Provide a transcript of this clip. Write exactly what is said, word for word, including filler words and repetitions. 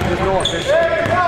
There's no official.